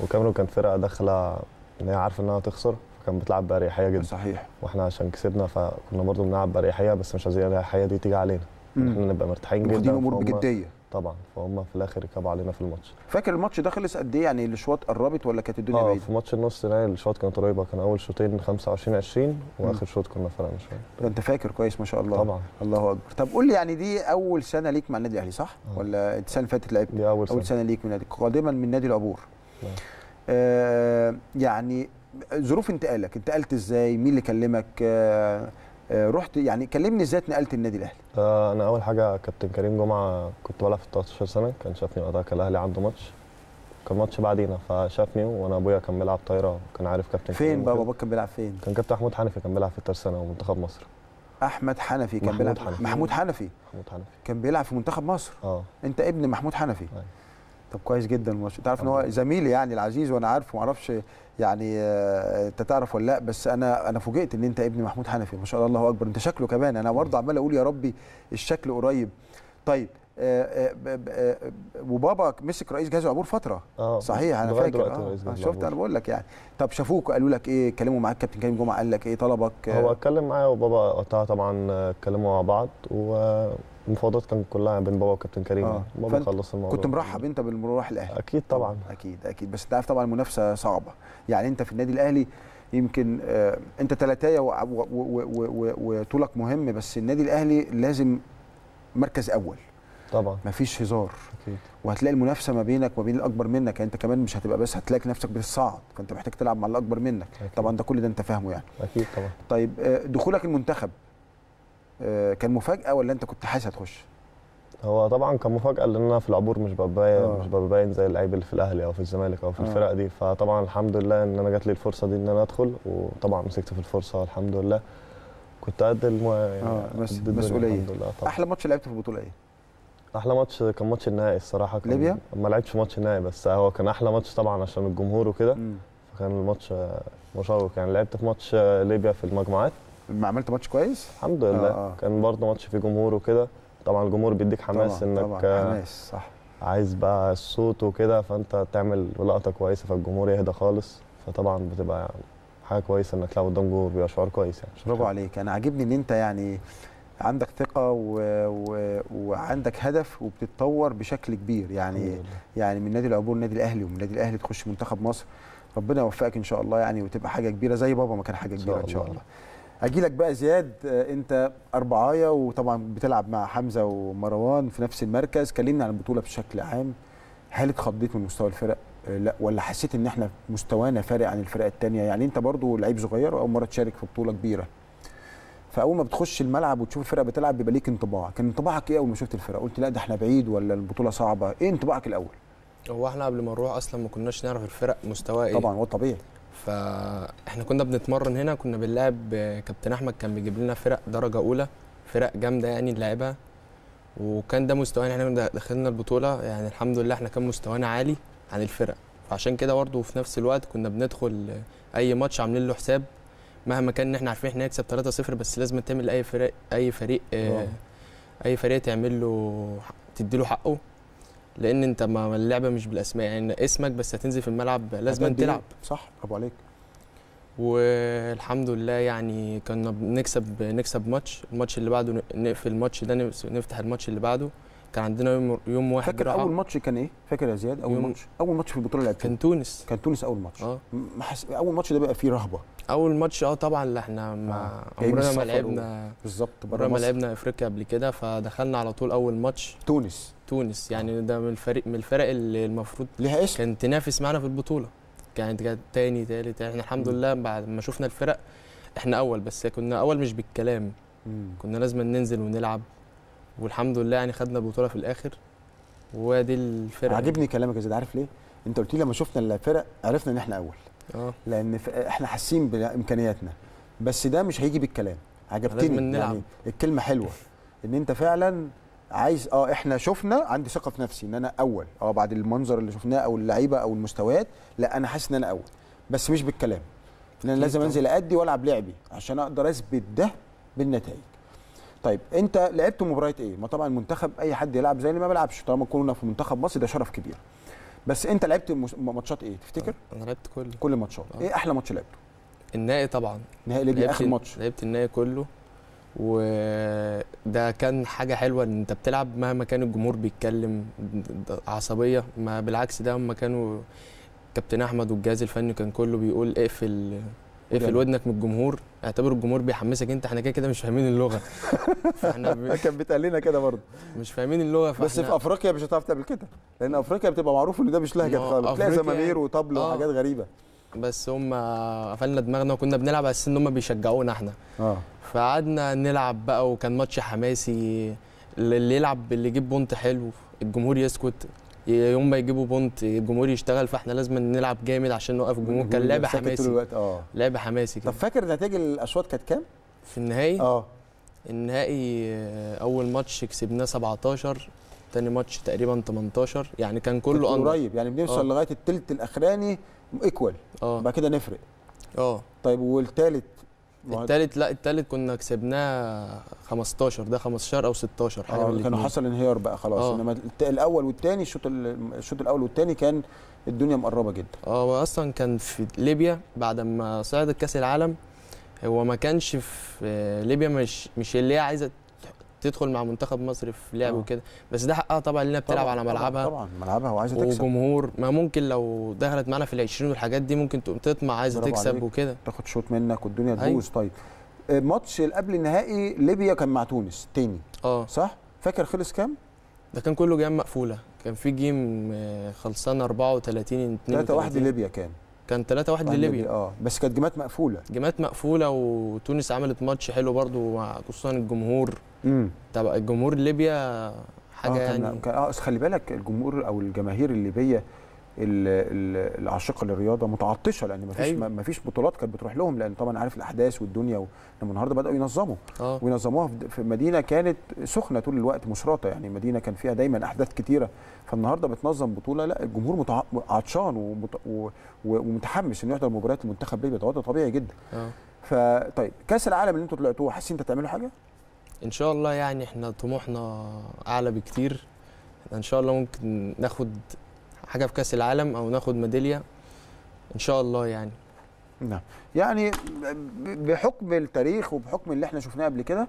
والكاميرون كانت فرقه داخله ان هي عارفه انها تخسر، فكان بتلعب باريحيه جدا. صحيح. واحنا عشان كسبنا فكنا برضو بنلعب باريحيه، بس مش عايزين الاريحيه دي تيجي علينا، احنا نبقى مرتاحين جدا واخدين الامور بجديه طبعا. فهم في الاخر ركبوا علينا في الماتش. فاكر الماتش ده خلص قد ايه يعني؟ الشوط قربت ولا كانت الدنيا بعيده؟ اه في ماتش النص نهائي الشوط كانت قريبه، كان اول شوطين خمسة وعشرين عشرين واخر شوط كنا فرقنا شويه. ده انت فاكر كويس ما شاء الله. طبعا. الله اكبر. طب قول لي يعني دي اول سنه ليك مع النادي الاهلي صح؟ آه. ولا السنه اللي فاتت لعبت؟ دي اول سنه. اول سنه ليك من نادي، قادما من نادي العبور. آه يعني ظروف انتقالك، انتقلت ازاي؟ مين اللي كلمك؟ آه آه رحت يعني كلمني ازاي اتنقلت النادي الاهلي؟ آه انا اول حاجه كابتن كريم جمعة كنت بلعب في تلتاشر سنه، كان شافني وقتها كان الاهلي عنده ماتش، كان ماتش بعدينا فشافني، وانا ابويا كان بيلعب طايره وكان عارف كابتن فين كريم. بقى باباك كان بيلعب فين؟ كان كابتن محمود حنفي كان بيلعب في الترسانه ومنتخب مصر. احمد حنفي كان بيلعب حنفي. محمود حنفي محمود حنفي كان بيلعب في منتخب مصر. اه انت ابن محمود حنفي؟ أي. طب كويس جدا، مش تعرف ان هو زميلي يعني العزيز، وانا عارفه، ما اعرفش يعني انت تعرف ولا لا، بس انا انا فوجئت ان انت ابن محمود حنفي، ما شاء الله الله اكبر، انت شكله كمان انا برضه عمال اقول يا ربي الشكل قريب. طيب آآ آآ آآ وبابا مسك رئيس جهاز العبور فتره. آه صحيح انا فاكر. آه آه شفت انا بقول لك يعني. طب شافوك قالوا لك ايه؟ اتكلموا معاك كابتن كريم جمعة قال لك ايه؟ طلبك؟ هو اتكلم معايا وبابا وقتها طبعا، اتكلموا مع بعض والمفاوضات كانت كلها بين بابا وكابتن كريم. آه بابا خلص الموضوع. كنت مرحب انت بالمروح الاهلي؟ اكيد طبعا، اكيد اكيد، بس انت عارف طبعا المنافسه صعبه، يعني انت في النادي الاهلي يمكن آه انت تلاتايه وطولك مهم، بس النادي الاهلي لازم مركز اول طبعا، مفيش هزار اكيد، وهتلاقي المنافسه ما بينك وما بين الاكبر منك، يعني انت كمان مش هتبقى بس، هتلاقي نفسك بتصعد، فانت محتاج تلعب مع الاكبر منك. أكيد. طبعا ده كل ده انت فاهمه يعني. اكيد طبعا. طيب دخولك المنتخب كان مفاجاه ولا انت كنت حاسس هتخش؟ هو طبعا كان مفاجاه، لان انا في العبور مش بباين آه. مش بباين زي اللعيبه اللي في الاهلي او في الزمالك او في آه. الفرق دي، فطبعا الحمد لله ان انا جات لي الفرصه دي ان انا ادخل، وطبعا مسكت في الفرصه الحمد لله، كنت قد المو... يعني اه مسؤوليه. احلى ماتش لعبته في البطوله ايه؟ احلى ماتش كان ماتش النهائي الصراحه، كان ليبيا. ما لعبتش ماتش النهائي بس هو كان احلى ماتش طبعا عشان الجمهور وكده، فكان الماتش مشوق يعني. لعبت في ماتش ليبيا في المجموعات، عملت ماتش كويس الحمد لله. آه آه. كان برضه ماتش فيه جمهور وكده، طبعا الجمهور بيديك حماس طبعًا انك طبعًا. حماس صح، عايز بقى الصوت وكده، فانت تعمل لقطه كويسه فالجمهور يهدى خالص، فطبعا بتبقى يعني حاجه كويسه انك تلعب قدام جمهور، بيبقى شعور كويس يعني. برافو عليك، انا عاجبني ان انت يعني عندك ثقة و... و... وعندك هدف وبتتطور بشكل كبير يعني، يعني من نادي العبور نادي الأهلي، ومن نادي الأهلي تخش منتخب مصر، ربنا يوفقك إن شاء الله يعني، وتبقى حاجة كبيرة زي بابا ما كان حاجة كبيرة إن شاء الله. أجي لك بقى زياد، أنت أربعاية وطبعا بتلعب مع حمزة ومروان في نفس المركز، كلمنا عن البطولة بشكل عام، هل اتخضيت من مستوى الفرق؟ لا، ولا حسيت إن إحنا مستوانا فارق عن الفرق التانية؟ يعني أنت برضو لعيب صغير وأول مرة تشارك في بطولة كبيرة، فاول ما بتخش الملعب وتشوف الفرقه بتلعب بيبقى ليك انطباع، كان انطباعك ايه اول ما شفت الفرقه؟ قلت لا ده احنا بعيد، ولا البطوله صعبه؟ ايه انطباعك الاول؟ هو احنا قبل ما نروح اصلا ما كناش نعرف الفرق مستواها ايه طبعا، هو طبيعي، فاحنا كنا بنتمرن هنا، كنا بنلعب كابتن احمد كان بيجيب لنا فرق درجه اولى، فرق جامده يعني نلعبها، وكان ده مستوانا، احنا دخلنا البطوله يعني الحمد لله احنا كان مستوانا عالي عن الفرق، فعشان كده برضه في نفس الوقت كنا بندخل اي ماتش عاملين له حساب، مهما كان احنا عارفين احنا هنكسب تلاتة صفر بس لازم تعمل اي فريق اي فريق آه اي فريق تعمل له تدي له حقه، لان انت ما اللعبه مش بالاسماء يعني، اسمك بس هتنزل في الملعب لازم تلعب صح. برافو عليك. والحمد لله يعني كنا بنكسب نكسب ماتش، الماتش اللي بعده نقفل الماتش ده، نفتح الماتش اللي بعده، كان عندنا يوم, يوم واحد. فاكر اول ماتش كان ايه؟ فاكر يا زياد اول ماتش؟ اول ماتش في البطوله لعبته كان تونس، كان تونس اول ماتش. اه اول ماتش ده بقى فيه رهبه اول ماتش. اه طبعا اللي احنا ما عمرنا ما لعبنا بالظبط، عمرنا ما لعبنا افريقيا قبل كده، فدخلنا على طول اول ماتش تونس. تونس يعني ده من الفريق من الفرق اللي المفروض ليها اسم، كانت تنافس معانا في البطوله، كانت جت تاني تالت، احنا الحمد لله بعد ما شفنا الفرق احنا اول، بس كنا اول مش بالكلام، كنا لازم ننزل ونلعب، والحمد لله يعني خدنا البطوله في الاخر، ودي الفرقه. عاجبني كلامك يا زياد، عارف ليه؟ انت قلت لي لما شفنا الفرق عرفنا ان احنا اول. اه لان احنا حاسين بامكانياتنا، بس ده مش هيجي بالكلام. عجبتني يعني الكلمه حلوه، ان انت فعلا عايز اه احنا شفنا، عندي ثقه في نفسي ان انا اول، اه بعد المنظر اللي شفناه او اللعيبه او المستويات، لا انا حاسس ان انا اول بس مش بالكلام، ان انا لازم انزل ادي والعب لعبي عشان اقدر اثبت ده بالنتائج. طيب انت لعبت مباريات ايه؟ ما طبعا المنتخب اي حد يلعب زي اللي ما بيلعبش، طالما كنا في منتخب مصر ده شرف كبير. بس انت لعبت ماتشات ايه تفتكر؟ انا لعبت كل كل الماتشات. آه. ايه احلى ماتش لعبته؟ النهائي طبعا، نهائي ليبيا اخر ماتش لعبت النهائي كله، وده كان حاجه حلوه ان انت بتلعب مهما كان الجمهور بيتكلم عصبيه، ما بالعكس ده هم كانوا كابتن احمد والجهاز الفني كان كله بيقول اقفل اقفل ودنك من الجمهور، اعتبر الجمهور بيحمسك انت، احنا كده كده مش فاهمين اللغه. فاحنا ب... كان بيتقال لنا كده برضه مش فاهمين اللغه، فاحنا... بس في افريقيا مش هتعرف تعمل كده، لان افريقيا بتبقى معروف ان ده مش لهجه خالص، تلاقي زمامير وطبل وحاجات غريبه. بس هم قفلنا دماغنا وكنا بنلعب على اساس ان هم بيشجعونا احنا. اه فقعدنا نلعب بقى وكان ماتش حماسي، اللي يلعب اللي يجيب بونت حلو الجمهور يسكت، يوم ما يجيبوا بونت الجمهور يشتغل، فاحنا لازم نلعب جامد عشان نوقف الجمهور. كان لعبه حماسي، اه لعبه حماسي كده. طب فاكر نتائج الاشواط كانت كام؟ في النهائي؟ اه النهائي اول ماتش كسبناه سبعتاشر، تاني ماتش تقريبا تمنتاشر، يعني كان كله قريب يعني بنوصل آه. لغايه الثلث الاخراني ايكوال اه بعد كده نفرق. اه طيب والثالث؟ الثالث لا الثالث كنا كسبناه خمستاشر، ده خمستاشر او ستاشر حاجه من الاثنين. كان حصل انهيار بقى خلاص آه. انما الاول والثاني الشوط الشوط الاول والثاني كان الدنيا مقربه جدا. اه اصلا كان في ليبيا بعد ما صعدت كاس العالم، هو ما كانش في ليبيا مش مش اللي هي عايزه تدخل مع منتخب مصر في لعب وكده، بس ده حقها طبعا لانها بتلعب على ملعبها طبعا ملعبها وعايزه تكسب وجمهور، ما ممكن لو دخلت معانا في العشرين والحاجات دي ممكن تقوم تطمع عايزه تكسب وكده تاخد شوط منك والدنيا تبوظ. طيب ماتش قبل النهائي ليبيا كان مع تونس تاني اه صح؟ فاكر خلص كام؟ ده كان كله جيم مقفوله، كان في جيم خلصانه اربعة وتلاتين اتنين وتلاتين تلاتة واحد لليبيا، كان كان تلاتة واحد لليبيا اه بس كانت جيمات مقفوله جيمات مقفوله وتونس عملت ماتش حلو برضو خصوصا الجمهور. امم طب الجمهور ليبيا حاجه آه يعني اه خلي بالك الجمهور او الجماهير الليبيه العاشقه للرياضه متعطشه لان مفيش أيوه. مفيش بطولات كانت بتروح لهم لان طبعا عارف الاحداث والدنيا و... لما النهارده بداوا ينظموا آه. وينظموها في مدينه كانت سخنه طول الوقت مشرطه، يعني مدينه كان فيها دايما احداث كتيره، فالنهارده بتنظم بطوله لا الجمهور متع... عطشان ومت... و... و... ومتحمس انه يحضر مباريات المنتخب ليبيا، ده طبيعي جدا اه فطيب كاس العالم اللي انتوا طلعتوه حاسين انتوا تعملوا حاجه؟ ان شاء الله يعني احنا طموحنا اعلى بكتير، ان شاء الله ممكن ناخد حاجه في كاس العالم او ناخد ميداليه ان شاء الله يعني. نعم يعني بحكم التاريخ وبحكم اللي احنا شفناه قبل كده،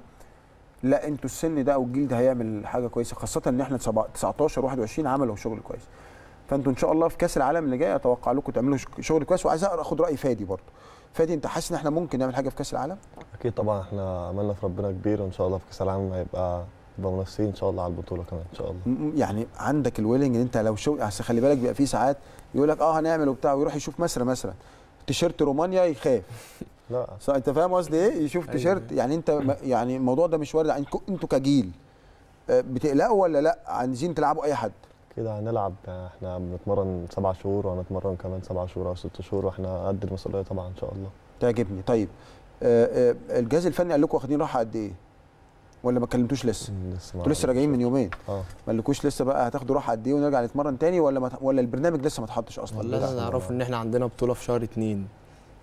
لا انتوا السن ده او الجيل ده هيعمل حاجه كويسه، خاصه ان احنا تسعتاشر وواحد وعشرين عملوا شغل كويس، فانتوا ان شاء الله في كاس العالم اللي جاي اتوقع لكم تعملوا شغل كويس. وعايز اخد راي فادي برضه، فادي انت حاسس ان احنا ممكن نعمل حاجه في كاس العالم؟ اكيد طبعا احنا املنا في ربنا كبير، وان شاء الله في كاس العالم هيبقى نبقى منافسين ان شاء الله على البطوله كمان ان شاء الله. يعني عندك الويلنج ان انت لو شو خلي بالك بيبقى في ساعات يقول لك اه هنعمل وبتاع ويروح يشوف مصر مثلا تيشيرت رومانيا يخاف. لا انت فاهم قصدي ايه؟ يشوف تيشيرت يعني انت يعني الموضوع ده مش وارد يعني انتوا كجيل بتقلقوا ولا لا عايزين تلعبوا اي حد؟ كده هنلعب احنا بنتمرن سبع شهور وهنتمرن كمان سبع شهور او ست شهور واحنا قد المسؤوليه طبعا ان شاء الله. تعجبني. طيب اه اه الجهاز الفني قال لكم واخدين راحه قد ايه؟ ولا ما كلمتوش لسه؟ لسه انتوا لسه راجعين من يومين اه ما قالكوش لسه بقى هتاخدوا راحه قد ايه ونرجع نتمرن تاني ولا ما ولا البرنامج لسه ما اتحطش اصلا؟ والله انا اعرف ان احنا عندنا بطوله في شهر اتنين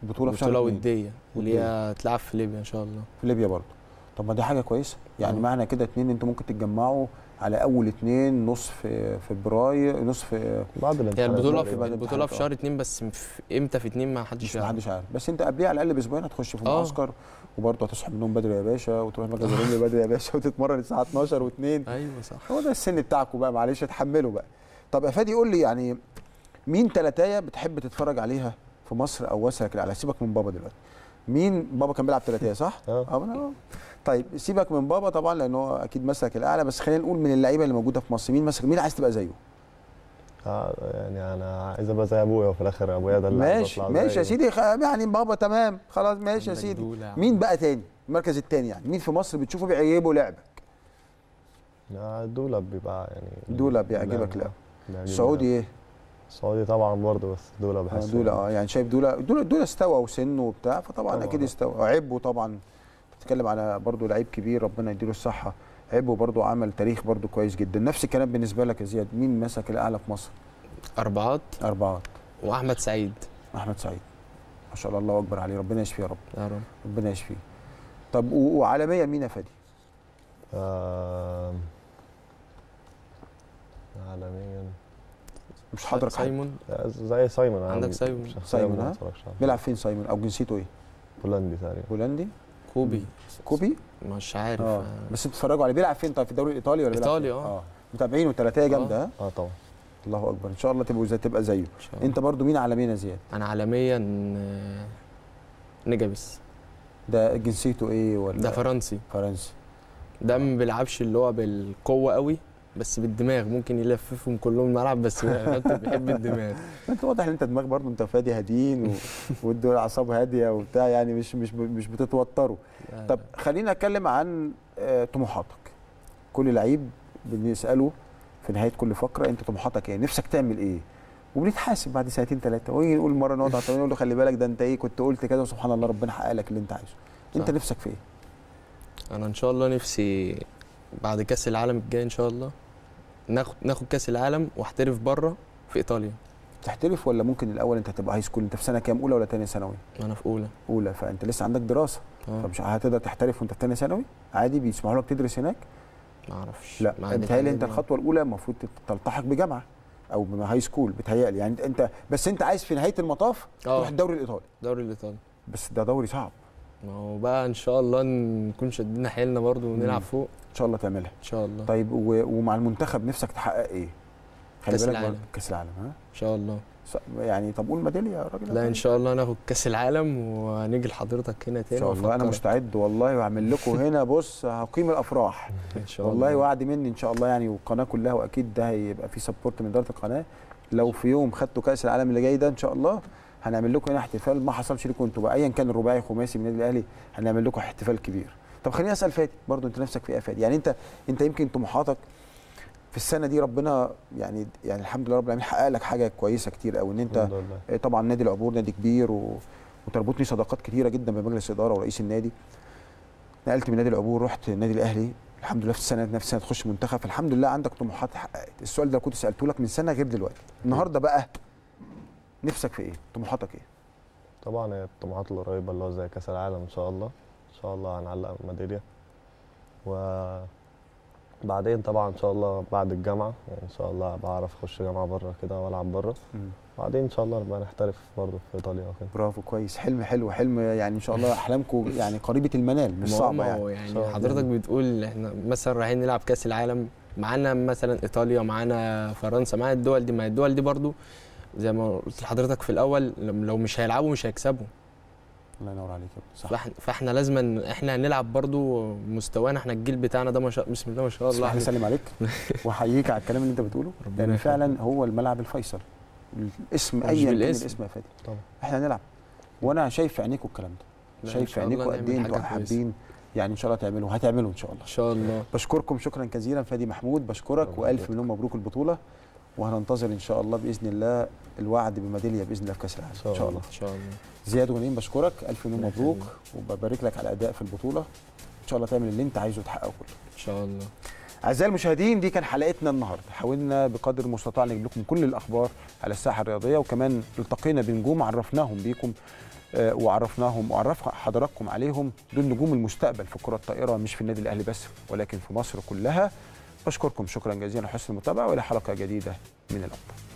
بطوله في شهر اتنين بطوله وديه اللي هي هتتلعب في ليبيا ان شاء الله. في ليبيا برضه. طب ما دي حاجه كويسه يعني مم. معنى كده اتنين انتوا ممكن تتجمعوا على اول اتنين نصف فبراير نصف بعد البطوله في البطوله في شهر اتنين بس امتى في اتنين ما حدش عارف ما حدش عارف بس انت قبليها على الاقل باسبوعين هتخش في المعسكر وبرضه هتصحى من النوم بدري يا باشا وتروح مركز الرمل بدري يا باشا وتتمرن الساعه اتناشر واتنين ايوه صح هو ده السن بتاعكم بقى معلش اتحملوا بقى. طب يا فادي قول لي يعني مين ثلاثايه بتحب تتفرج عليها في مصر او واسع كده على سيبك من بابا دلوقتي مين بابا كان بيلعب ثلاثيه صح؟ اه طيب سيبك من بابا طبعا لانه اكيد مسلك الاعلى بس خلينا نقول من اللعيبه اللي موجوده في مصر مين مسلك مين عايز تبقى زيه؟ اه يعني انا عايز ابقى زي ابويا وفي الاخر ابويا ده اللي ماشي ماشي يا سيدي يعني بابا تمام خلاص ماشي يا سيدي. مين بقى تاني؟ المركز الثاني يعني مين في مصر بتشوفه بيعجبه لعبك؟ دولاب بيبقى يعني دولاب بيعجبك لعبه السعودي ايه؟ السعودي طبعا برضه بس دولاب بحس دولاب اه يعني شايف دولاب دولاب استوى وسنه وبتاع فطبعا اكيد استوى عيبه طبعا بتتكلم على برضه لعيب كبير ربنا يديله الصحه عيبه برضه عمل تاريخ برضه كويس جدا. نفس الكلام بالنسبه لك يا زياد مين مسك الاعلى في مصر؟ اربعات اربعات واحمد سعيد احمد سعيد ما شاء الله الله اكبر عليه ربنا يشفيه يا رب يا رب ربنا يشفيه. طب وعالميا مين يا فادي؟ آه... عالميا مش حضرتك سايمون زي سايمون عندك سايمون سايمون ها بيلعب فين سايمون او جنسيته ايه؟ بولندي تقريبا بولندي كوبي كوبي مش عارف آه. بس بتتفرجوا عليه بيلعب فين طيب في الدوري الايطالي ولا ايطالي اه متابعينه ثلاثيه جامده ها اه طبعا الله اكبر ان شاء الله تبقوا زي تبقى زيه. انت برضو مين عالميا يا زياد؟ انا عالميا نجابس ده جنسيته ايه ولا ده فرنسي فرنسي ده ما بيلعبش اللي هو بالقوه قوي بس بالدماغ ممكن يلففهم كلهم الملعب، بس انت بيحب الدماغ. انت واضح ان انت دماغ برضه، انت فادي هاديين و... والدول اعصاب هاديه وبتاع، يعني مش مش مش بتتوتروا. طب خلينا اتكلم عن طموحاتك. كل لعيب بنساله في نهايه كل فقره انت طموحاتك ايه؟ نفسك تعمل ايه؟ وبنتحاسب بعد ساعتين ثلاثه، ونيجي نقول مره نقعد على التمرين نقول له خلي بالك ده انت ايه كنت قلت كده وسبحان الله ربنا حقق لك اللي انت عايزه. انت نفسك في ايه؟ انا ان شاء الله نفسي بعد كاس العالم الجاي ان شاء الله ناخد ناخد كاس العالم واحترف بره في ايطاليا. تحترف ولا ممكن الاول انت هتبقى هاي سكول؟ انت في سنه كام، اولى ولا ثانيه ثانوي؟ انا في اولى. اولى، فانت لسه عندك دراسه. أوه. فمش هتقدر تحترف وانت في ثانيه ثانوي؟ عادي بيسمحوا لك تدرس هناك؟ ما اعرفش. لا بتهيألي انت الخطوه الاولى المفروض تلتحق بجامعه او هاي سكول، بتهيألي يعني انت بس انت عايز في نهايه المطاف تروح الدوري الايطالي. الدوري الايطالي بس ده دوري صعب. ما هو بقى ان شاء الله نكون شدينا حيلنا برضه ونلعب فوق. ان شاء الله تعملها ان شاء الله. طيب ومع المنتخب نفسك تحقق ايه؟ خلي كاس العالم. كاس العالم ها؟ ان شاء الله. يعني طب قول ميداليه يا راجل. لا ان شاء الله ناخد كاس العالم ونيجي لحضرتك هنا تاني ان شاء الله. انا مستعد والله، وهعمل لكم هنا بص هقيم الافراح ان شاء الله. والله وعد مني ان شاء الله يعني، والقناه كلها، واكيد ده هيبقى في سبورت من اداره القناه. لو في يوم خدتوا كاس العالم اللي جاي ده ان شاء الله هنعمل لكم هنا احتفال ما حصلش ليكم انتوا بقى، ايا كان الرباعي خماسي من النادي الاهلي هنعمل لكم احتفال كبير. طب خليني اسال فادي برضه، انت نفسك في ايه يا فادي؟ يعني انت انت يمكن طموحاتك في السنه دي ربنا يعني يعني الحمد لله رب العالمين حقق لك حاجه كويسه كتير قوي، ان انت طبعا نادي العبور نادي كبير و... وتربطني صداقات كتيره جدا بمجلس الاداره ورئيس النادي. نقلت من نادي العبور رحت النادي الاهلي الحمد لله، في السنه نفس السنه تخش منتخب، فالحمد لله عندك طموحات اتحققت. السؤال ده كنت سالته لك من سنه غير دلوقتي. النهارده بقى نفسك في ايه؟ طموحاتك ايه؟ طبعا الطموحات القريبه اللي هو زي كاس العالم ان شاء الله، ان شاء الله هنعلق ميداليه، وبعدين طبعا ان شاء الله بعد الجامعه يعني ان شاء الله بعرف اخش جامعه بره كده والعب بره، وبعدين ان شاء الله نبقى نحترف برضه في ايطاليا وكده. برافو، كويس، حلم حلو، حلم يعني ان شاء الله احلامكم يعني قريبه المنال مش صعبه يعني. يعني حضرتك بتقول احنا مثلا رايحين نلعب كاس العالم، معانا مثلا ايطاليا، معانا فرنسا، معانا الدول دي، ما الدول دي برضه زي ما قلت لحضرتك في الاول لو مش هيلعبوا مش هيكسبوا. الله ينور عليك يا صح. فاحنا لازم احنا هنلعب برضو مستوانا، احنا الجيل بتاعنا ده ما شاء بسم الله ما شاء الله. احنا نسلم عليك واحييك على الكلام اللي انت بتقوله، لان فعلا هو الملعب الفيصل. الاسم ايا كان الاسم يا فادي طبعا احنا هنلعب، وانا شايف في عينيكم الكلام ده، شايف في عينيكم قد ايه انتوا حابين يعني ان شاء الله تعملوا، هتعملوا ان شاء الله. ان شاء الله. بشكركم شكرا جزيلا فادي محمود، بشكرك والف مليون مبروك البطوله، وهننتظر ان شاء الله باذن الله الوعد بميداليه باذن الله في كاس العالم ان شاء الله. ان شاء الله. زياد غنيم بشكرك الف مليون مبروك، وببارك لك على الاداء في البطوله، ان شاء الله تعمل اللي انت عايزه وتحققه كله ان شاء الله. اعزائي المشاهدين دي كان حلقتنا النهارده، حاولنا بقدر المستطاع نجيب لكم كل الاخبار على الساحه الرياضيه، وكمان التقينا بنجوم عرفناهم بيكم وعرفناهم وعرف حضراتكم عليهم، دول نجوم المستقبل في الكره الطائره مش في النادي الاهلي بس ولكن في مصر كلها. بشكركم شكرا جزيلا لحسن المتابعة، وإلى حلقة جديدة من الأخبار.